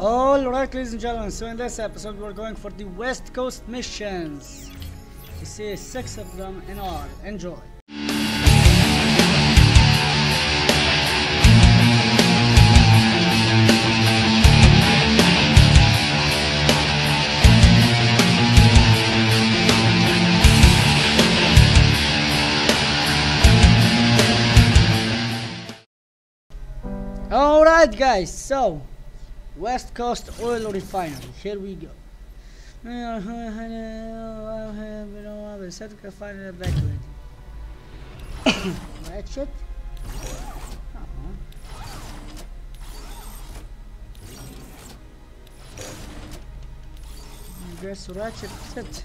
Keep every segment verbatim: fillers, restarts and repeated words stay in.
Alright, ladies and gentlemen, so in this episode we're going for the West Coast missions. You see six of them in all. Enjoy. Alright guys, so West Coast Oil Refinery, here we go. Ratchet. I guess Ratchet is it.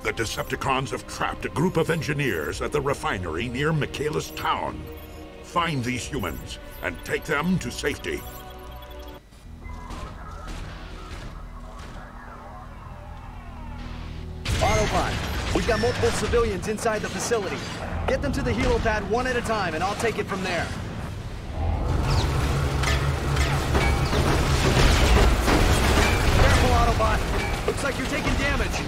The Decepticons have trapped a group of engineers at the refinery near Mikaela's town. Find these humans and take them to safety. Autobot, we've got multiple civilians inside the facility. Get them to the helipad one at a time and I'll take it from there. Careful, Autobot. Looks like you're taking damage.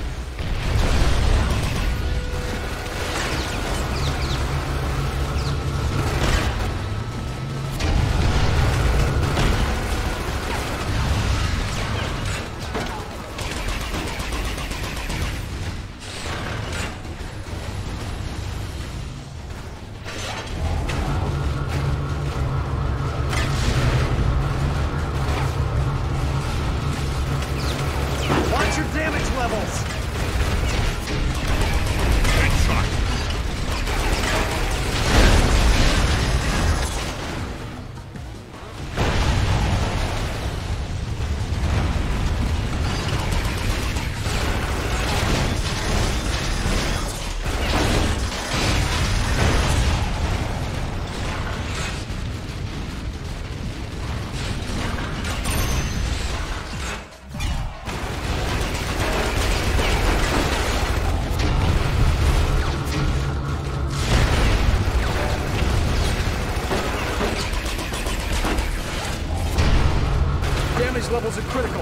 Levels are critical.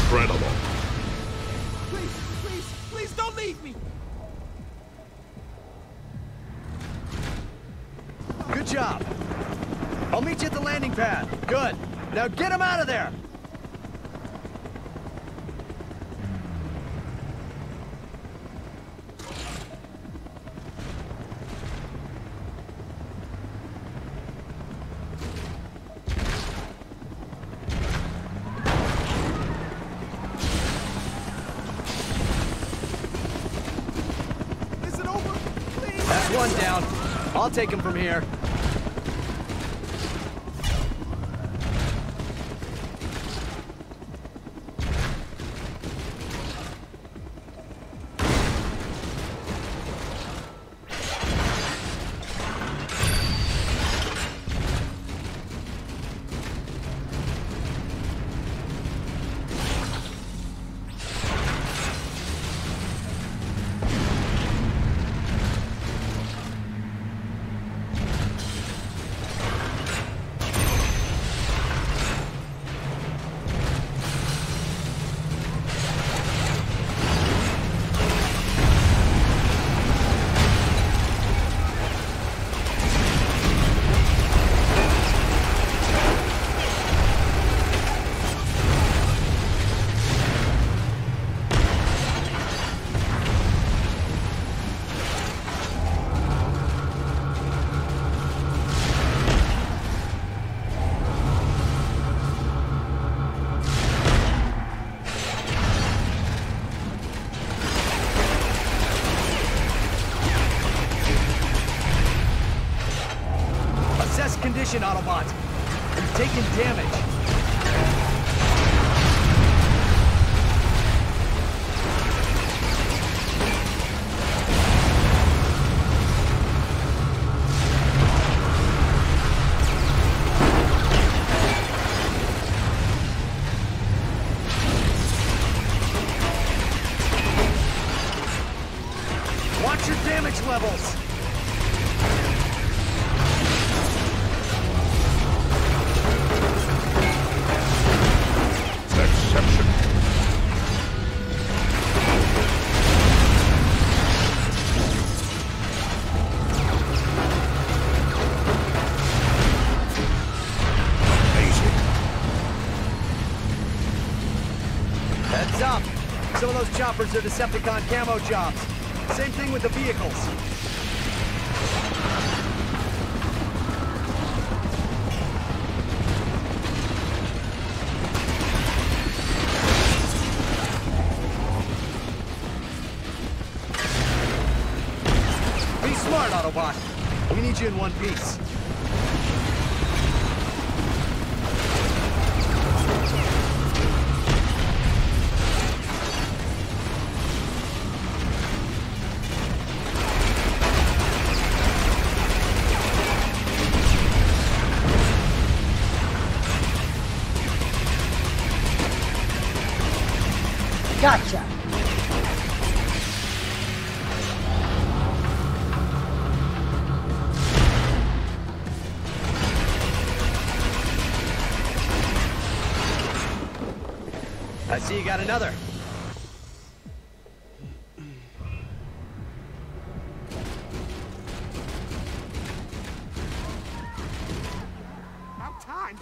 Incredible. Please, please, please don't leave me. Good job. I'll meet you at the landing pad. Good. Now get him out of there. One down. I'll take him from here. Condition, Autobot. You've taken damage. your damage levels! Choppers are Decepticon camo jobs. Same thing with the vehicles. Be smart, Autobot. We need you in one piece. Gotcha. I see you got another. About time.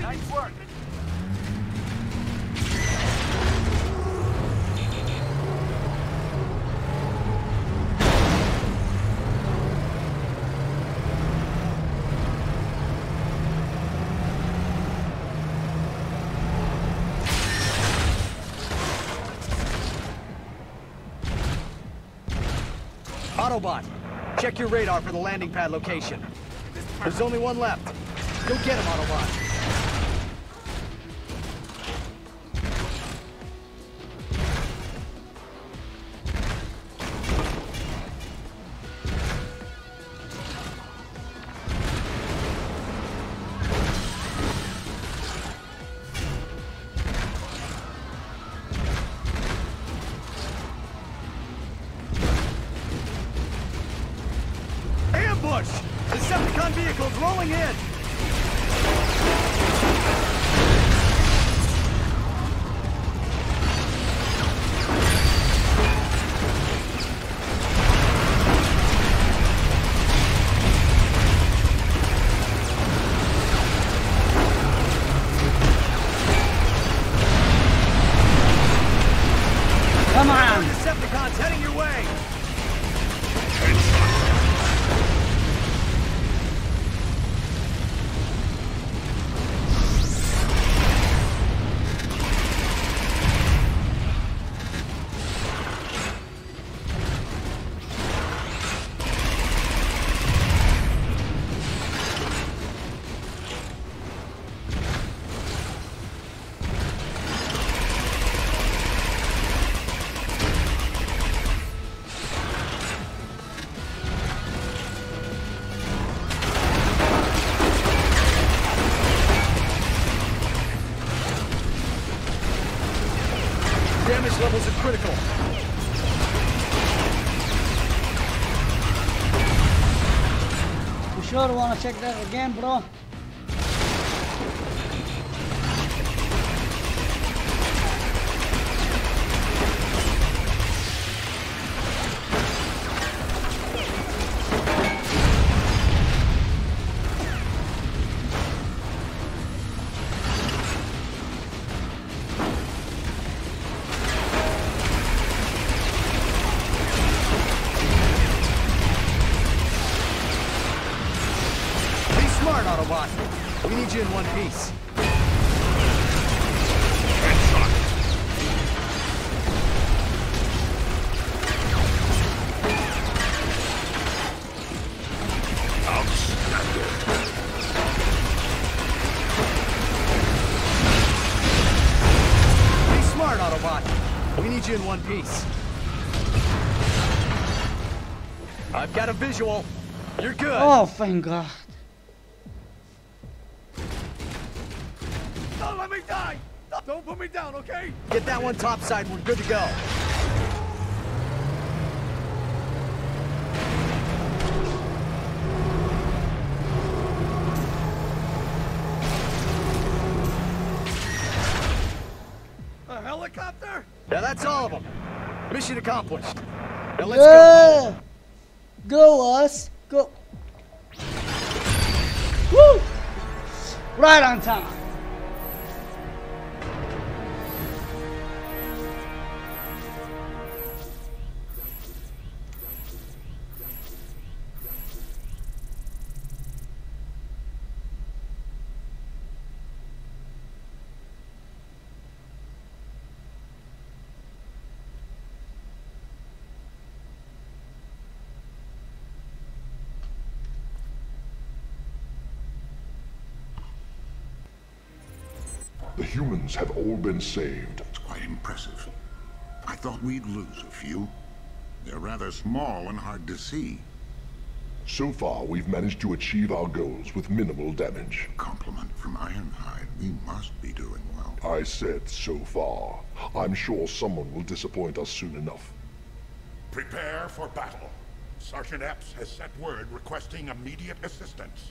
Nice work. Autobot, check your radar for the landing pad location. There's only one left. Go get him, Autobot. Decepticon vehicles rolling in! Come on! Decepticons heading your way! Damage levels are critical. You sure want to check that again, bro? Smart, Autobot. We need you in one piece. Be smart, Autobot. We need you in one piece. I've got a visual. You're good. Oh, thank God. Don't let me die! Don't put me down, okay? Get that one topside, we're good to go. Now that's all of them. Mission accomplished. Now let's yeah. go. Go us. Go. Woo! Right on time. The humans have all been saved. It's quite impressive. I thought we'd lose a few. They're rather small and hard to see. So far, we've managed to achieve our goals with minimal damage. Compliment from Ironhide. We must be doing well. I said so far. I'm sure someone will disappoint us soon enough. Prepare for battle. Sergeant Epps has sent word requesting immediate assistance.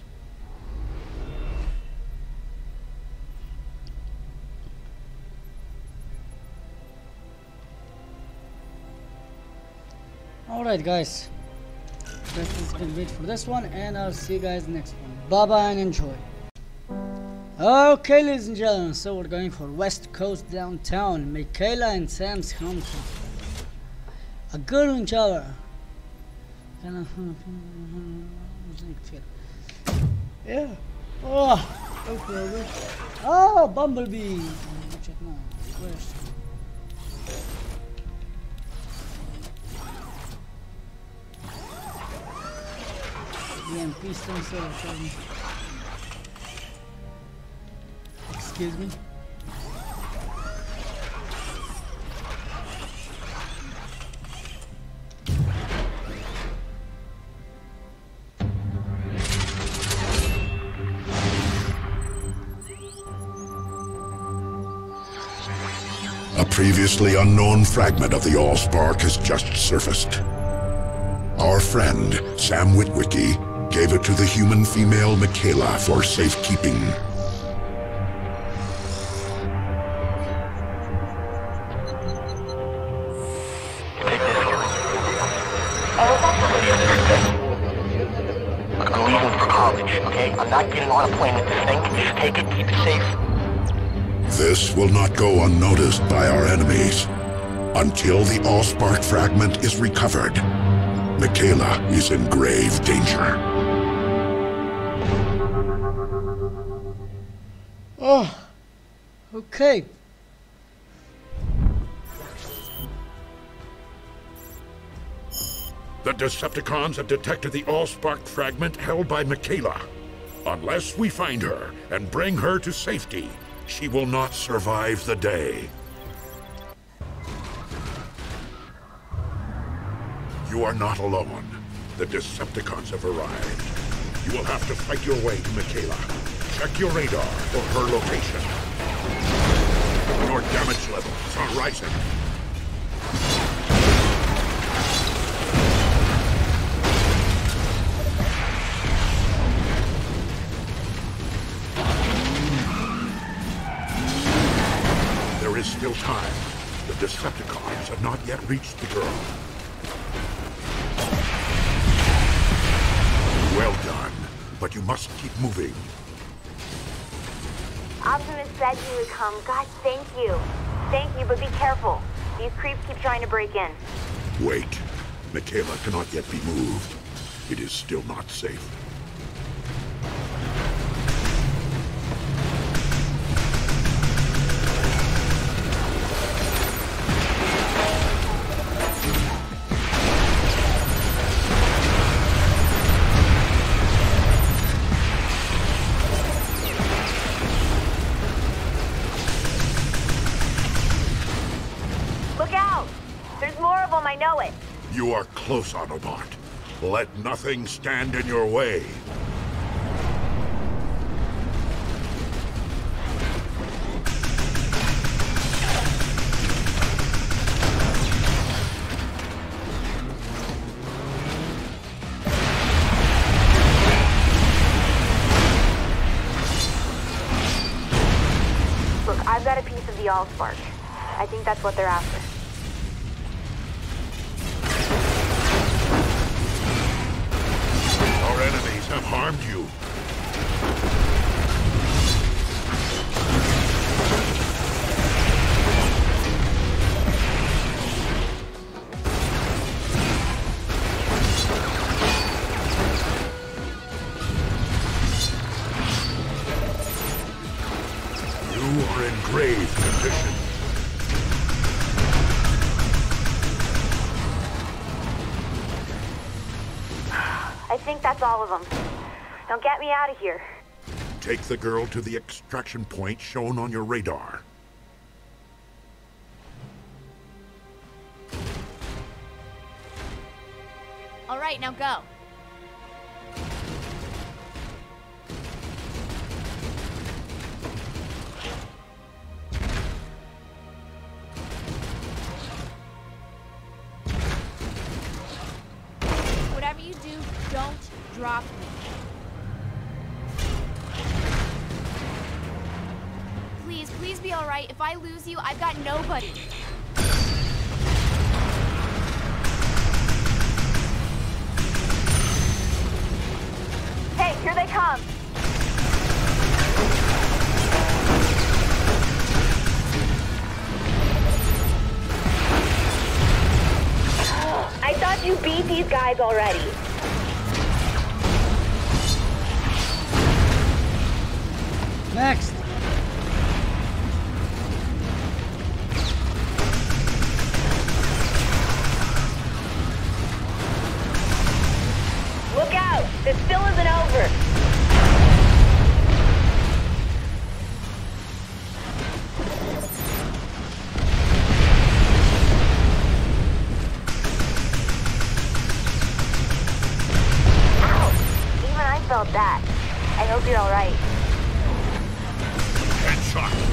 Alright guys, this is gonna be it for this one, and I'll see you guys next one. Bye bye and enjoy. Okay ladies and gentlemen, so we're going for West Coast downtown, Mikaela and Sam's home. A girl in Java. Yeah. Oh, okay. Oh, Bumblebee. Excuse me. A previously unknown fragment of the Allspark has just surfaced. Our friend, Sam Witwicky, gave it to the human female Mikaela for safekeeping. I'm going home for college, okay? I'm not getting on a plane with this thing. Just take it, keep it safe. This will not go unnoticed by our enemies until the Allspark fragment is recovered. Mikaela is in grave danger. Oh, okay. The Decepticons have detected the Allspark fragment held by Mikaela. Unless we find her and bring her to safety, she will not survive the day. You are not alone. The Decepticons have arrived. You will have to fight your way to Mikaela. Check your radar for her location. Your damage levels are rising. There is still time. The Decepticons have not yet reached the girl. Well done, but you must keep moving. Optimus said you would come. God, thank you. Thank you, but be careful. These creeps keep trying to break in. Wait. Mikaela cannot yet be moved. It is still not safe. You are close, Autobot. Let nothing stand in your way. Look, I've got a piece of the Allspark. I think that's what they're after. I think that's all of them. Now get me out of here. Take the girl to the extraction point shown on your radar. All right, now go. Whatever you do, don't drop me. Please, please be all right. If I lose you, I've got nobody. Hey, here they come. I thought you beat these guys already. Next. Look out! This still isn't over! Ow! Even I felt that. I hope you're alright. Headshot!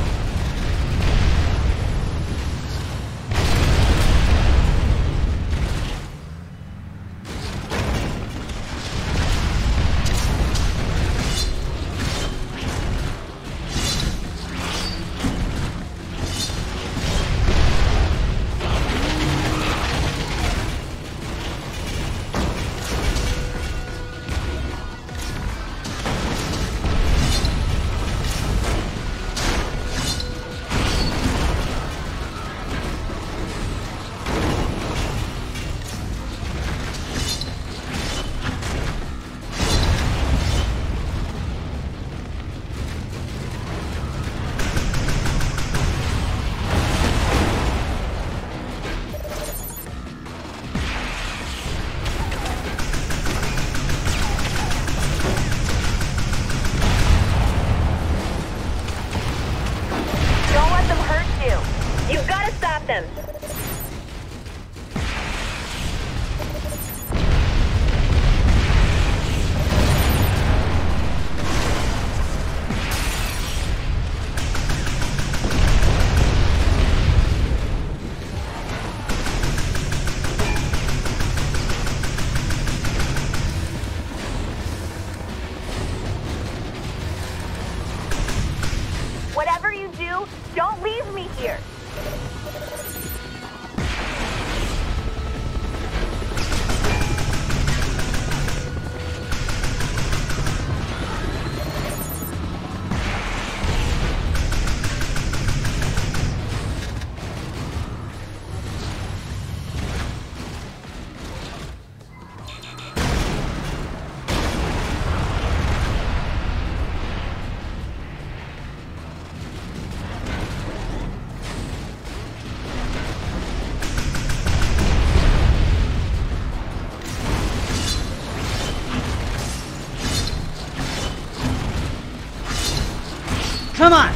Come on!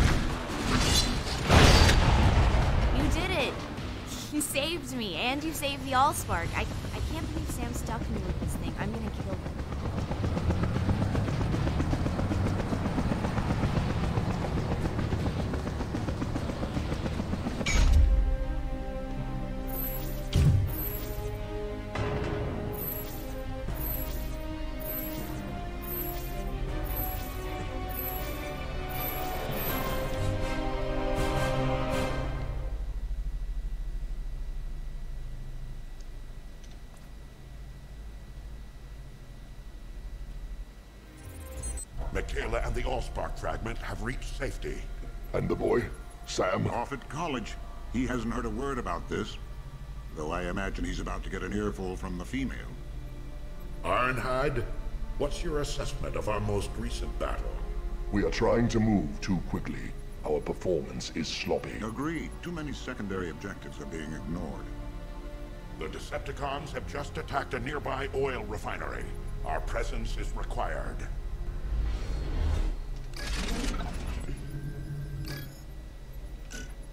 You did it! You saved me, and you saved the Allspark. I, I can't believe Sam stuck me with this thing. I'm gonna kill Mikaela and the Allspark fragment have reached safety. And the boy, Sam? Off at college. He hasn't heard a word about this, though I imagine he's about to get an earful from the female. Ironhide, what's your assessment of our most recent battle? We are trying to move too quickly. Our performance is sloppy. Agreed. Too many secondary objectives are being ignored. The Decepticons have just attacked a nearby oil refinery. Our presence is required.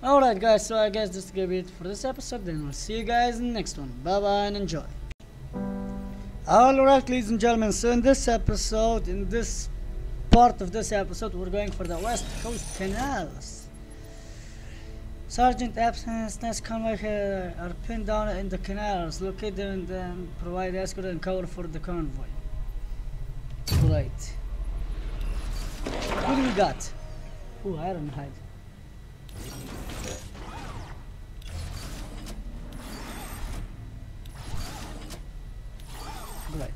Alright guys, so I guess this is gonna be it for this episode, then we'll see you guys in the next one. Bye bye and enjoy. Alright ladies and gentlemen, so in this episode, in this part of this episode, we're going for the West Coast Canals. Sergeant Absence, NESCOM are pinned down in the canals, locate them and then provide escort and cover for the convoy. Right. What do we got? Ooh, Ironhide. Right.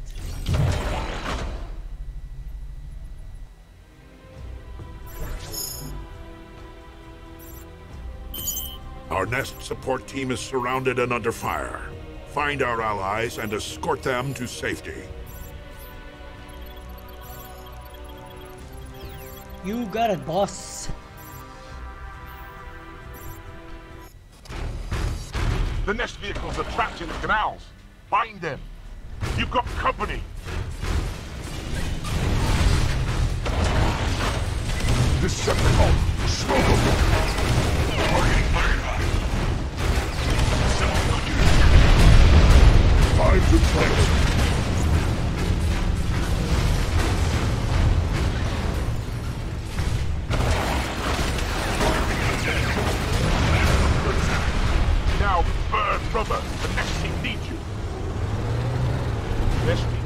Our nest support team is surrounded and under fire. Find our allies and escort them to safety. You got it, boss. The nest vehicles are trapped in the canals. Find them. You've got company! Decepticon! Smoke them! Targeting Ironhide! Decepticon! Time to fight! Now, bird rubber! The next team needs you!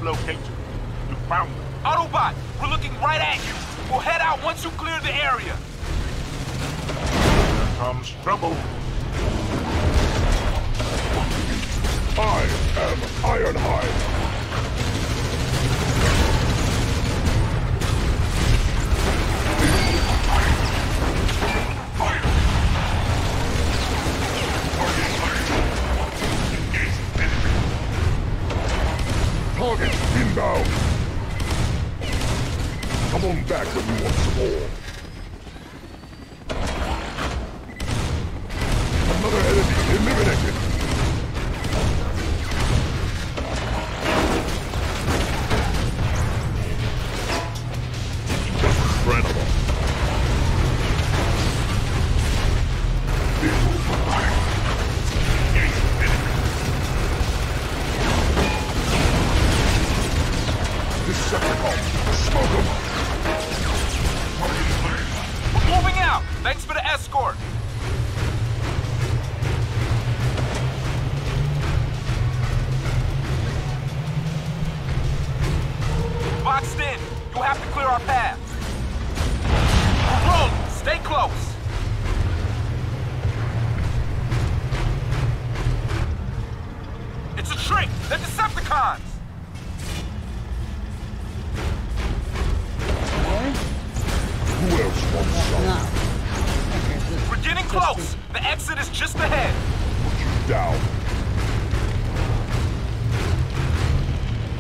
Located. You found them. Autobot, we're looking right at you. We'll head out once you clear the area. Here comes trouble. I am Ironhide. Target inbound! Come on back when you want some more. Another enemy eliminated! Incredible!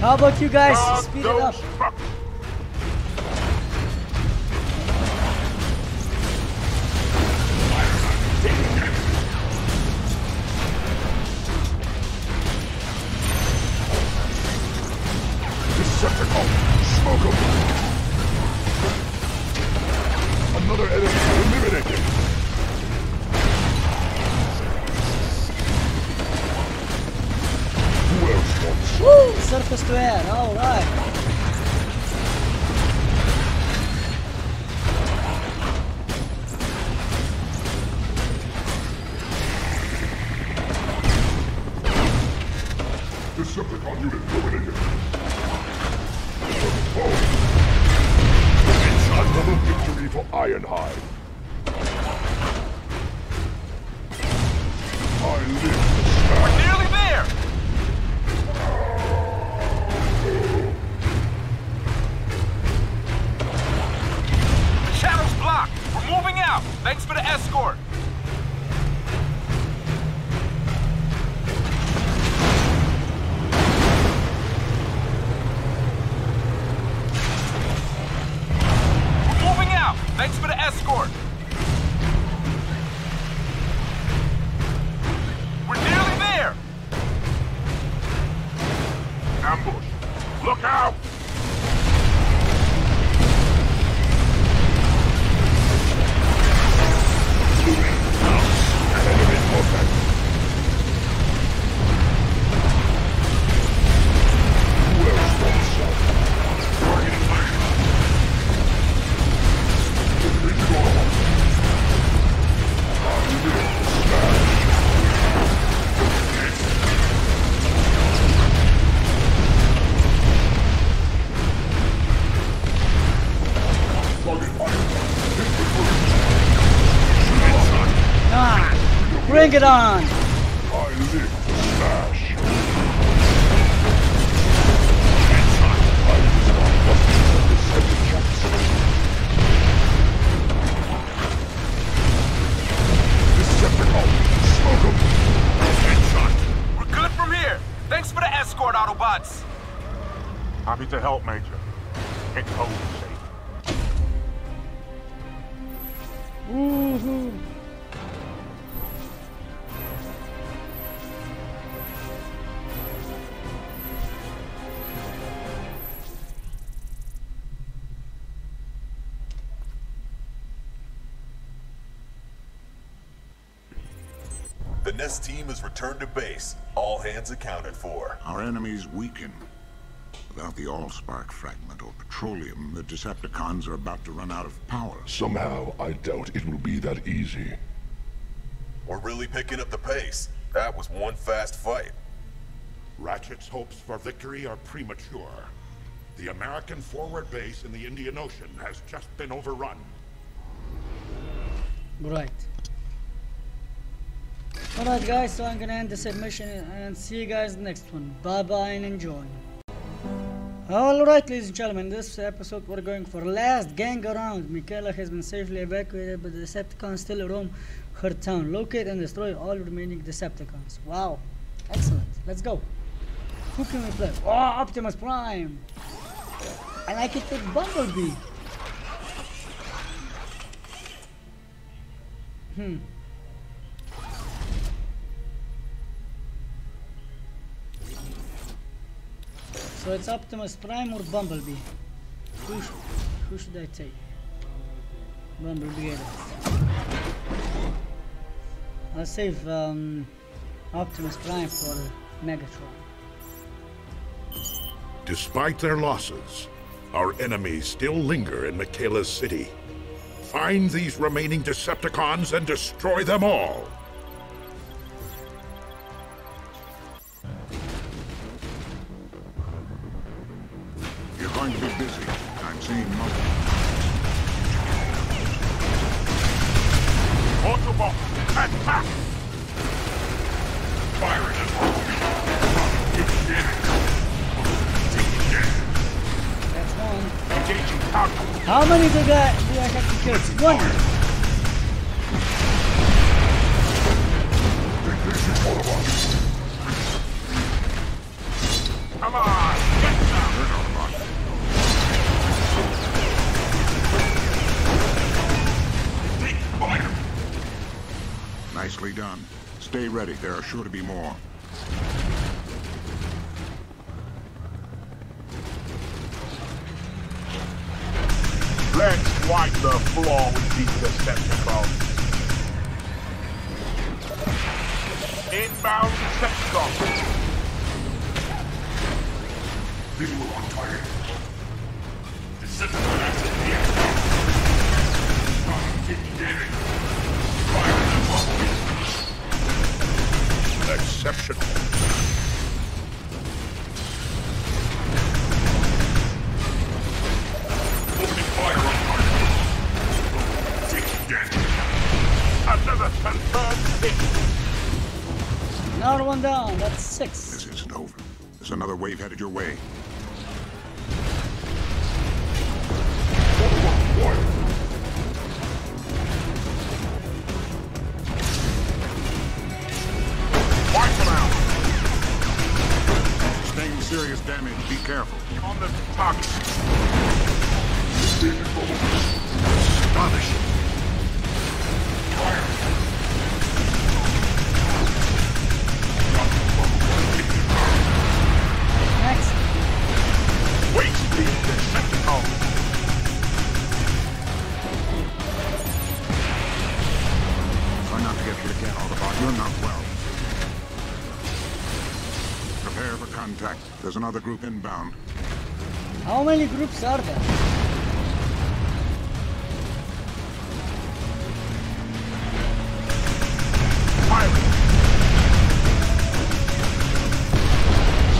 How about you guys uh, speed it up? Truck. Decepticon, smoke him! Another enemy eliminated! Woo! Surface to air, alright. Decepticon unit eliminated. It's another victory for Ironhide. I live to smack. We're nearly there! Moving out! Thanks for the escort! We're moving out! Thanks for the escort! We're nearly there! ambush. Look out! Bring it on! I live to smash. Decepticon, we're good from here. Thanks for the escort, Autobots. Happy to help, Major. Get home safe. Woohoo! The N E S team has returned to base, all hands accounted for. Our enemies weaken. Without the Allspark fragment or petroleum, the Decepticons are about to run out of power. Somehow, I doubt it will be that easy. We're really picking up the pace. That was one fast fight. Ratchet's hopes for victory are premature. The American forward base in the Indian Ocean has just been overrun. Right. Alright guys, so I'm gonna end this mission and see you guys in the next one. Bye bye and enjoy. Alright ladies and gentlemen, in this episode we're going for last gang around. Mikaela has been safely evacuated, but the Decepticons still roam her town. Locate and destroy all remaining Decepticons. Wow, excellent. Let's go. Who can we play? Oh, Optimus Prime! And I can take Bumblebee. Hmm. So it's Optimus Prime or Bumblebee? Who, sh who should I take? Bumblebee. I'll save um, Optimus Prime for Megatron. Despite their losses, our enemies still linger in Mikaela's city. Find these remaining Decepticons and destroy them all! I'm going to be busy. I'm seeing nothing. Autobot, attack! Fire it at. That's one. Engaging power. How many did I, did I have to kill? One! Autobot. Come on! Get down! Nicely done. Stay ready. There are sure to be more. Let's wipe the floor with these Decepticons. Inbound Decepticons. Visual on target. Decepticon active here. fifty damage. Exceptional. Opening fire on target. Taking damage. Another confirmed hit. Another one down. That's six. This isn't over. There's another wave headed your way. Serious damage, be careful. On the target. Astonishing. Fire. Next. contact. There's another group inbound. How many groups are there? Fire!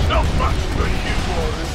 So much for you, boys!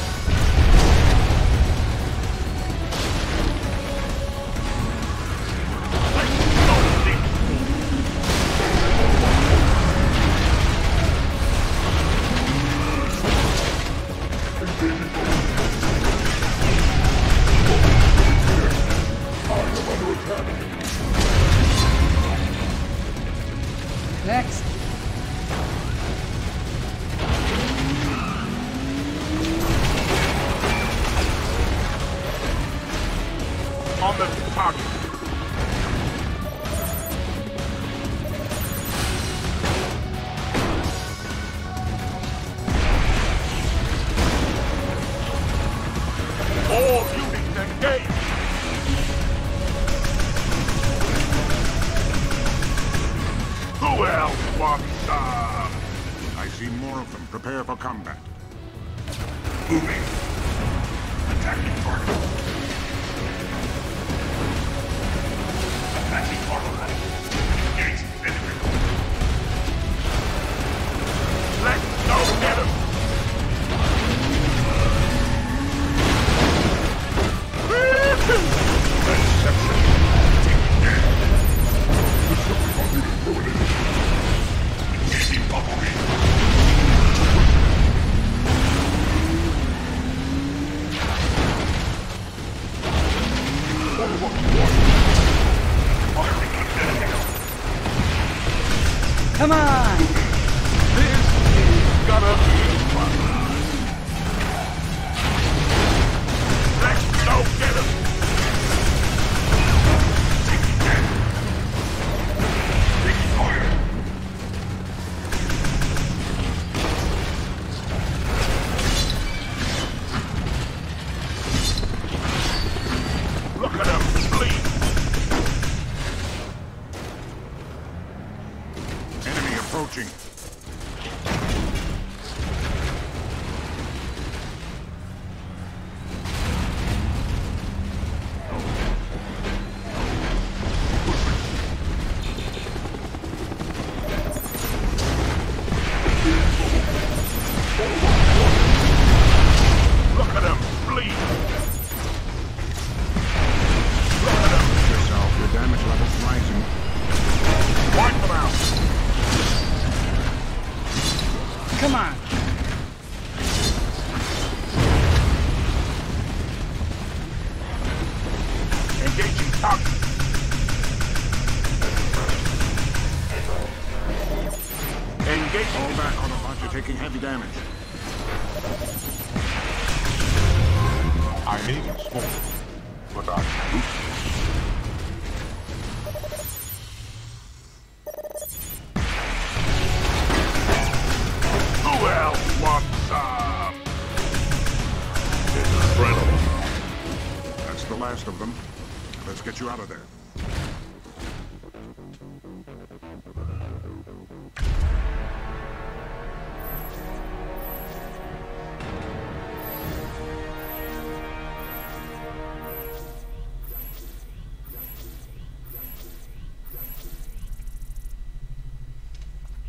You out of there.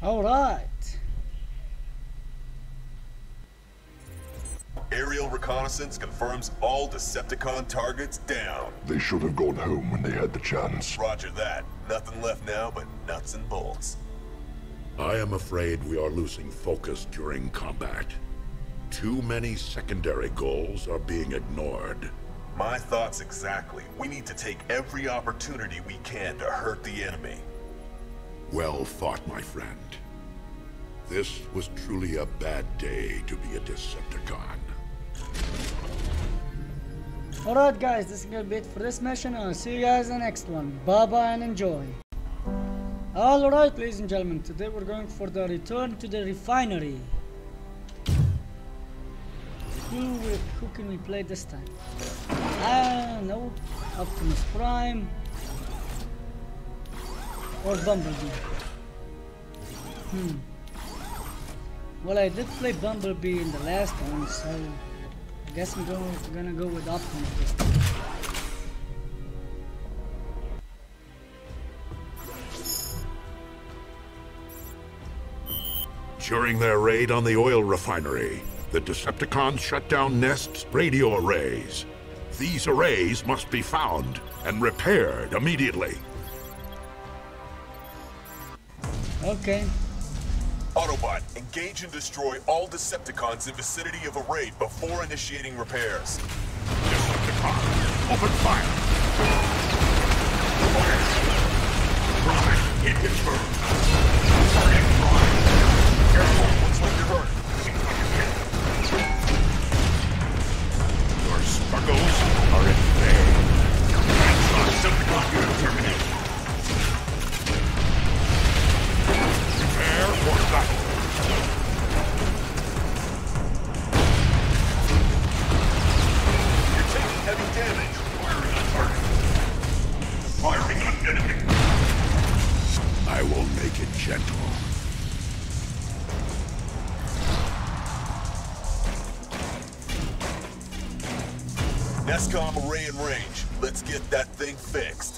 All right. Aerial reconnaissance confirms all Decepticon targets down. They should have gone home when they had the chance. Roger that. Nothing left now but nuts and bolts. I am afraid we are losing focus during combat. Too many secondary goals are being ignored. My thoughts exactly. We need to take every opportunity we can to hurt the enemy. Well fought, my friend. This was truly a bad day to be a Decepticon. Alright guys, this is gonna be it for this mission. I'll see you guys in the next one. Bye bye and enjoy. Alright ladies and gentlemen, today we're going for the return to the refinery. Who, will, who can we play this time? Ah, no, Optimus Prime or Bumblebee. Hmm. Well, I did play Bumblebee in the last one, so I guess I'm going, gonna go with Optimus this time. During their raid on the oil refinery, the Decepticons shut down Nest's radio arrays. These arrays must be found and repaired immediately. Okay. Autobot, engage and destroy all Decepticons in vicinity of a raid before initiating repairs. Decepticon, open fire! Prime, it is Target Prime! Careful, looks like you're hurt. Your sparkles are in vain. That's not Decepticon you're terminated. Prepare for battle. You're taking heavy damage. Firing on target. Firing on enemy. I will make it gentle. NESCOM array in range. Let's get that thing fixed.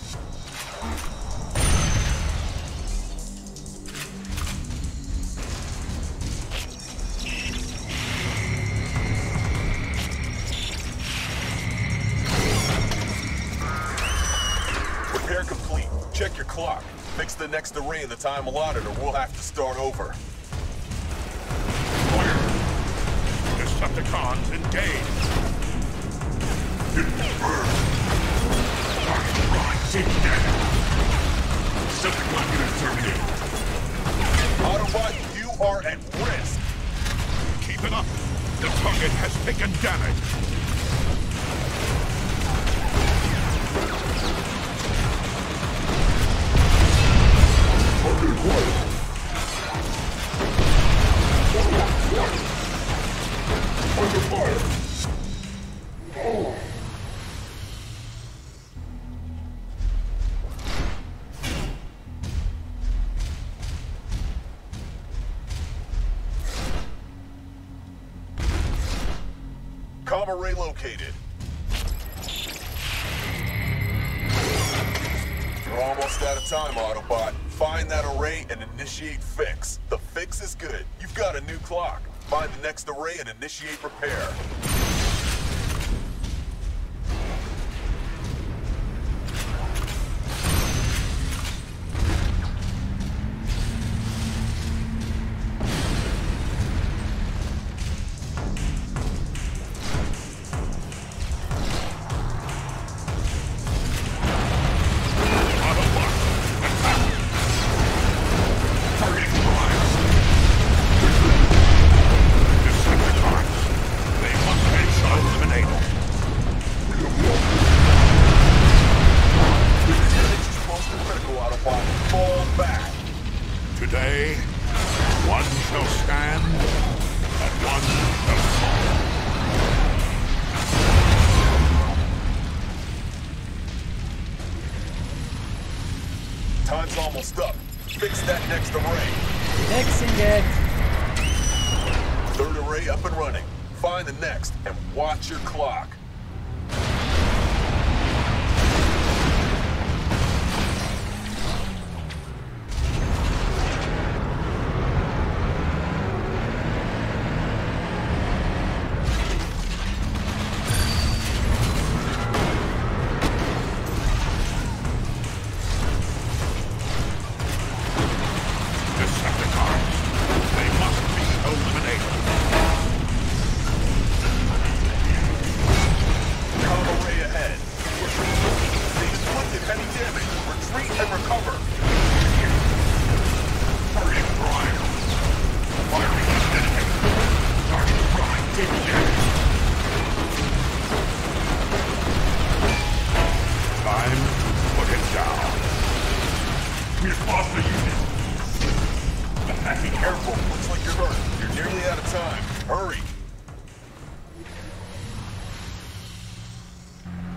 Repair complete. Check your clock. Fix the next array in the time allotted or we'll have to start over. Clear. Decepticons engaged. Autobot, you are at risk. Keep it up. The target has taken damage. Target one. Under fire. Oh. Array located. You're almost out of time, Autobot. Find that array and initiate fix. The fix is good. You've got a new clock. Find the next array and initiate repair.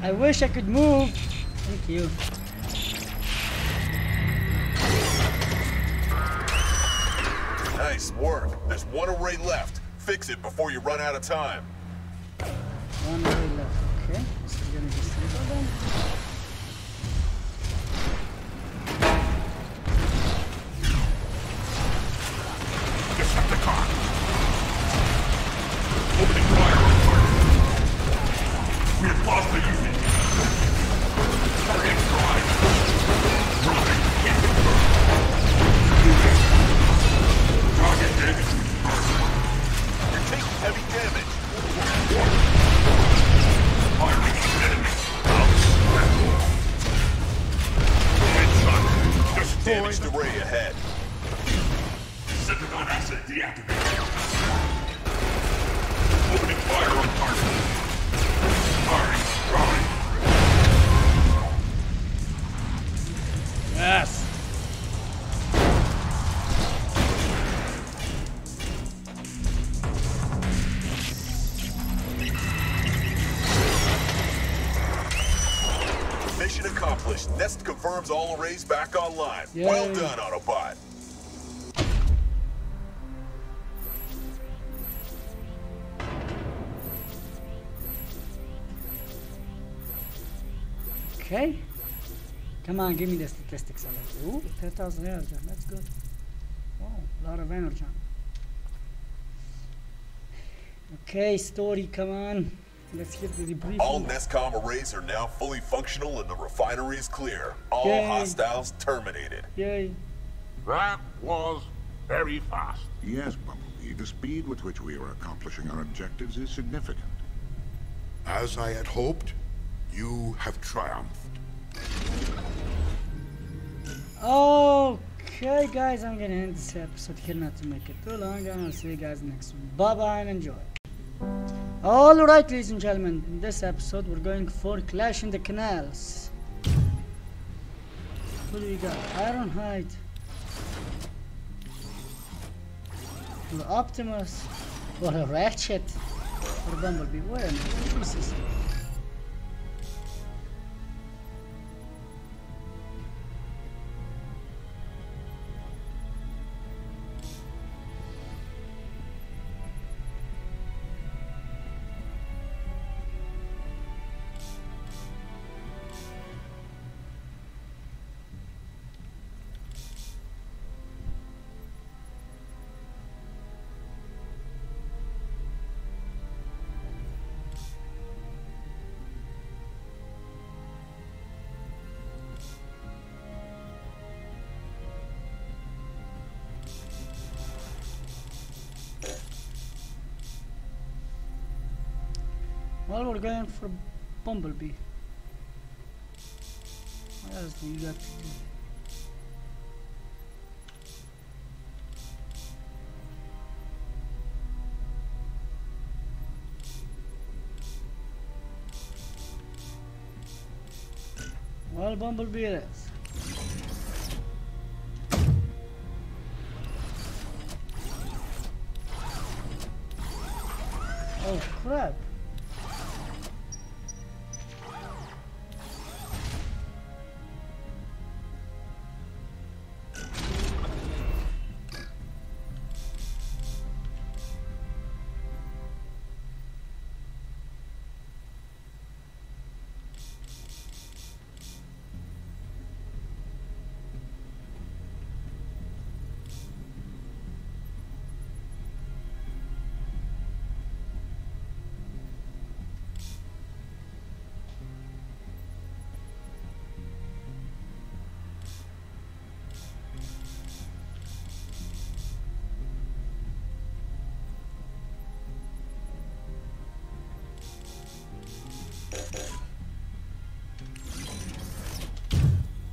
I wish I could move. Thank you. Nice work. There's one array left. Fix it before you run out of time. One array left. Okay. So we're gonna disable them. Decepticon. Opening fire on target. We have lost the unit. Target fried. Dropping. Can't confirm. Target damage. You're taking heavy damage. Firing enemy. Headshot. There's a damaged array ahead. Decepticon asset deactivated. Opening fire on target. Firing. Drawing. Yes. Mission accomplished. Nest confirms all arrays back online. Yay. Well done, Autobot. Okay. Come on, give me the statistics. I like. Ooh, ten thousand energy. That's good. Wow, a lot of energy. Okay, story, come on. Let's hit the debriefing. All NESCOM arrays are now fully functional and the refinery is clear. All Yay. Hostiles terminated. Yay. That was very fast. Yes, Bumblebee, the speed with which we are accomplishing our objectives is significant. As I had hoped, you have triumphed. Okay, guys, I'm gonna end this episode here, not to make it too long, and I'll see you guys next one. Bye bye and enjoy. Alright, ladies and gentlemen, in this episode we're going for Clash in the Canals. Who do we got? Ironhide. Or Optimus. Or a Ratchet. Or Bumblebee. Where am I? Who's this? Well, we're going for Bumblebee. What else do you got to do? Well, Bumblebee it is. Oh, crap.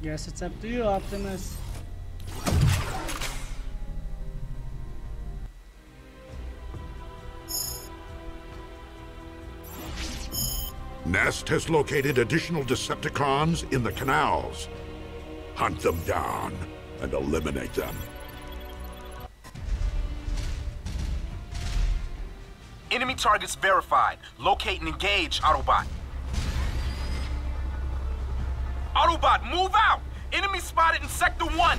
Guess it's up to you, Optimus. Nest has located additional Decepticons in the canals. Hunt them down and eliminate them. Enemy targets verified. Locate and engage, Autobot. Autobot, move out! Enemy spotted in Sector one!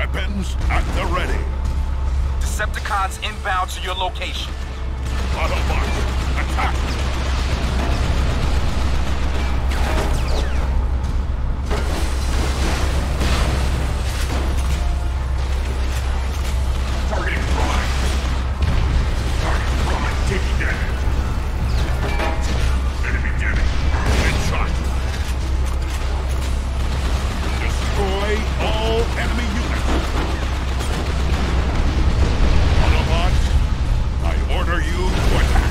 Weapons at the ready. Decepticons inbound to your location. Autobot, attack! Target prime. Target prime taking damage. Enemy damage. Headshot. Destroy all enemy units. Order you to attack.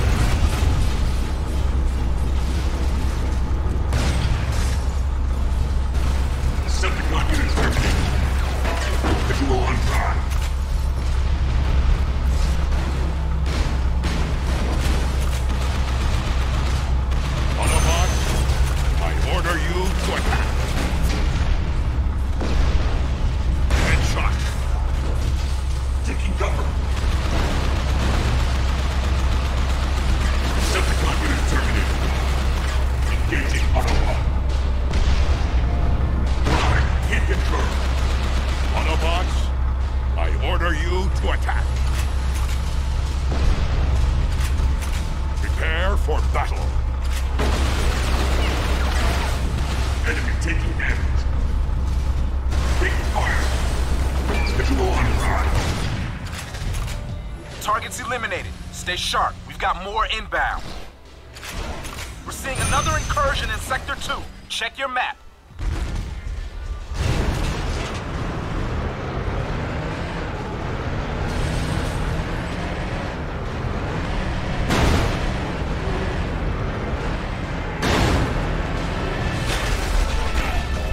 Decepticon unit terminated. Visual on prime. Autobot, I order you to attack. Headshot. Taking cover. Engaging Autobot. Prime in control. Autobots, I order you to attack. Prepare for battle. Enemy taking damage. Taking fire. Schedule on prime. Targets eliminated. Stay sharp. We've got more inbound. We're seeing another incursion in Sector two. Check your map.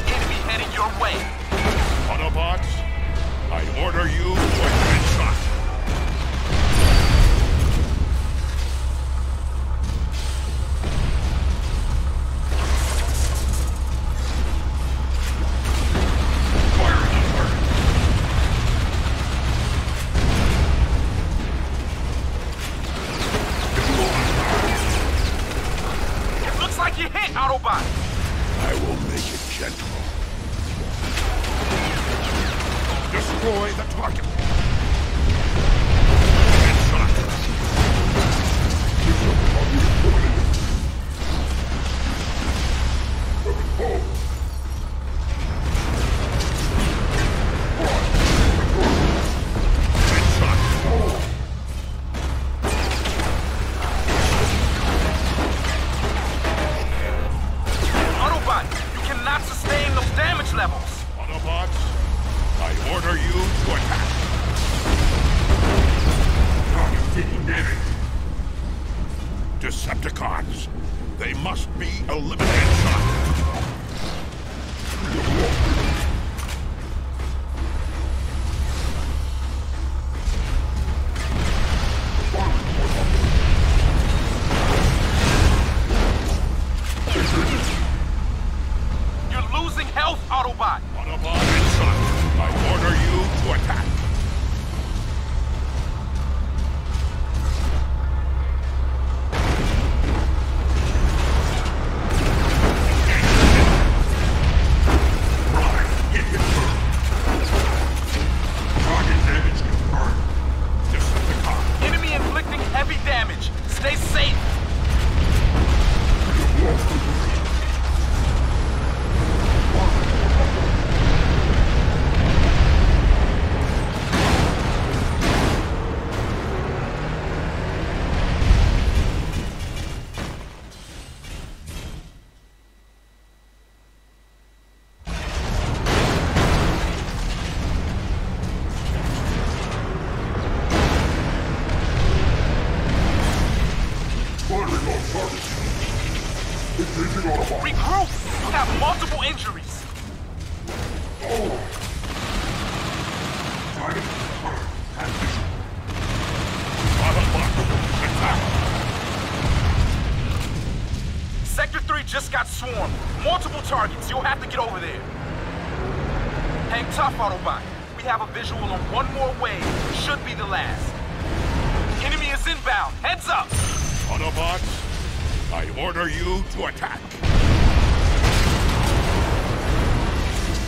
Enemy heading your way. Autobots, I order you to attack.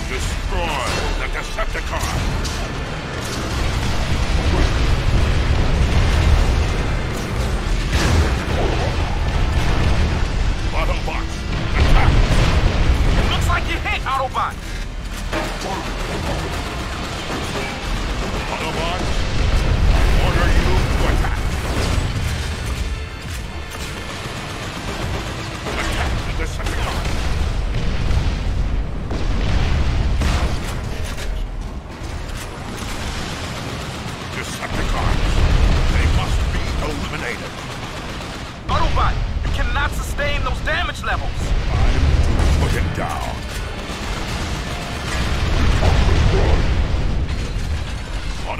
Destroy the Decepticon!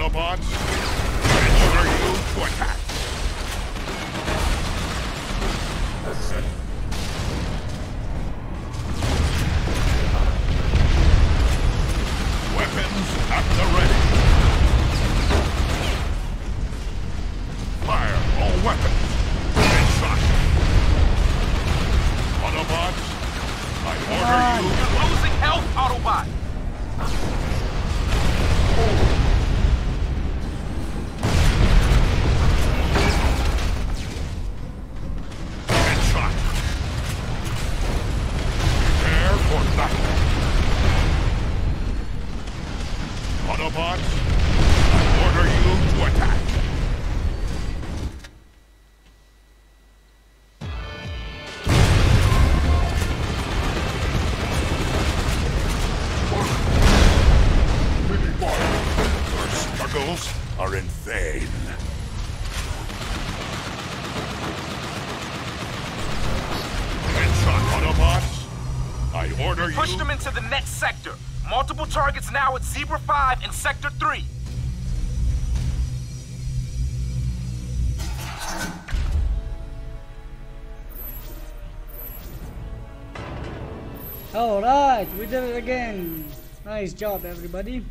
Autobots, and order you to attack. Weapons at the ready. Fire all weapons. Inside. Autobots, I order you. You're losing health, Autobot. Oh. Autobots, I order you to attack. Their struggles are in vain. Headshot, Autobots, I order you... Push them into the next sector. Multiple targets now at Zebra five and Sector three. Alright, we did it again. Nice job, everybody.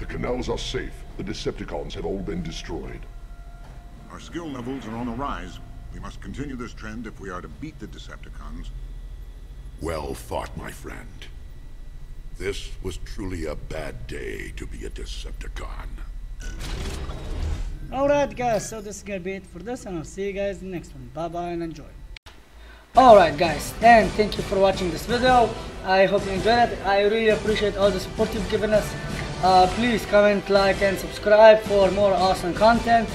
The canals are safe. The Decepticons have all been destroyed. Our skill levels are on the rise. We must continue this trend if we are to beat the Decepticons. Well thought, my friend. This was truly a bad day to be a Decepticon. Alright guys, so this is gonna be it for this, and I'll see you guys in the next one. Bye bye and enjoy. Alright guys, and thank you for watching this video. I hope you enjoyed it. I really appreciate all the support you've given us. Uh, please comment, like and subscribe for more awesome content,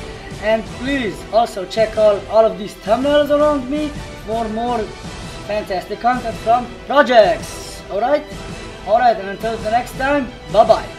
and please also check out all of these thumbnails around me for more fantastic content from Projects. Alright, alright, and until the next time, bye bye.